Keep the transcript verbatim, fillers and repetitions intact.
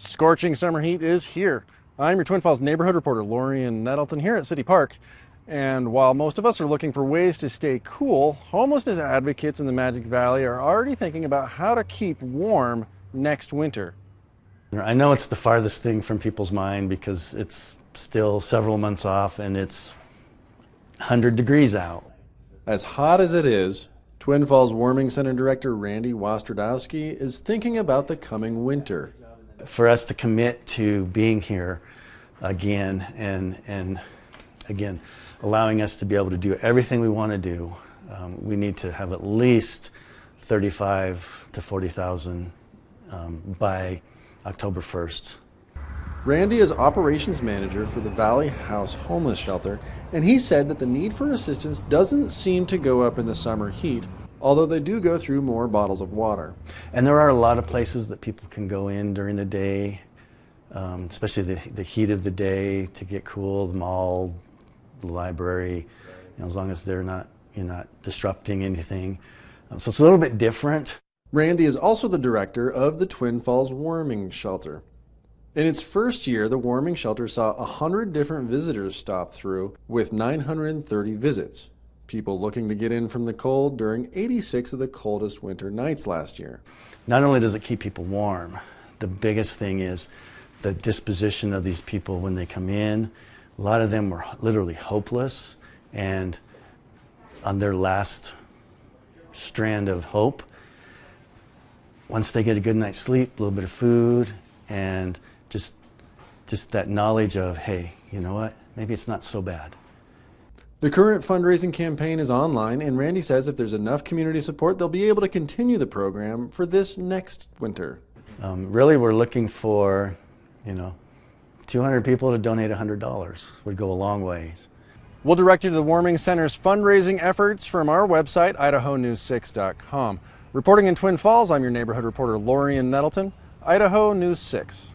Scorching summer heat is here. I'm your Twin Falls neighborhood reporter, Lori Ann Nettleton, here at City Park. And while most of us are looking for ways to stay cool, homelessness advocates in the Magic Valley are already thinking about how to keep warm next winter. I know it's the farthest thing from people's mind because it's still several months off and it's one hundred degrees out. As hot as it is, Twin Falls Warming Center Director Randy Wastradowski is thinking about the coming winter. For us to commit to being here again and and again, allowing us to be able to do everything we want to do, um, we need to have at least thirty-five to forty thousand um, by October first. Randy is operations manager for the Valley House Homeless Shelter, and he said that the need for assistance doesn't seem to go up in the summer heat, although they do go through more bottles of water. And there are a lot of places that people can go in during the day, um, especially the, the heat of the day, to get cool, the mall, the library, you know, as long as they're not, you're not disrupting anything. Um, so it's a little bit different. Randy is also the director of the Twin Falls Warming Shelter. In its first year, the warming shelter saw one hundred different visitors stop through with nine hundred thirty visits. People looking to get in from the cold during eighty-six of the coldest winter nights last year. Not only does it keep people warm, the biggest thing is the disposition of these people when they come in. A lot of them were literally hopeless, and on their last strand of hope, once they get a good night's sleep, a little bit of food, and just just that knowledge of, hey, you know what, maybe it's not so bad. The current fundraising campaign is online, and Randy says if there's enough community support, they'll be able to continue the program for this next winter. Um, really, we're looking for, you know, two hundred people to donate one hundred dollars would go a long ways. We'll direct you to the Warming Center's fundraising efforts from our website, Idaho News six dot com. Reporting in Twin Falls, I'm your neighborhood reporter, Lori Ann Nettleton, Idaho News six.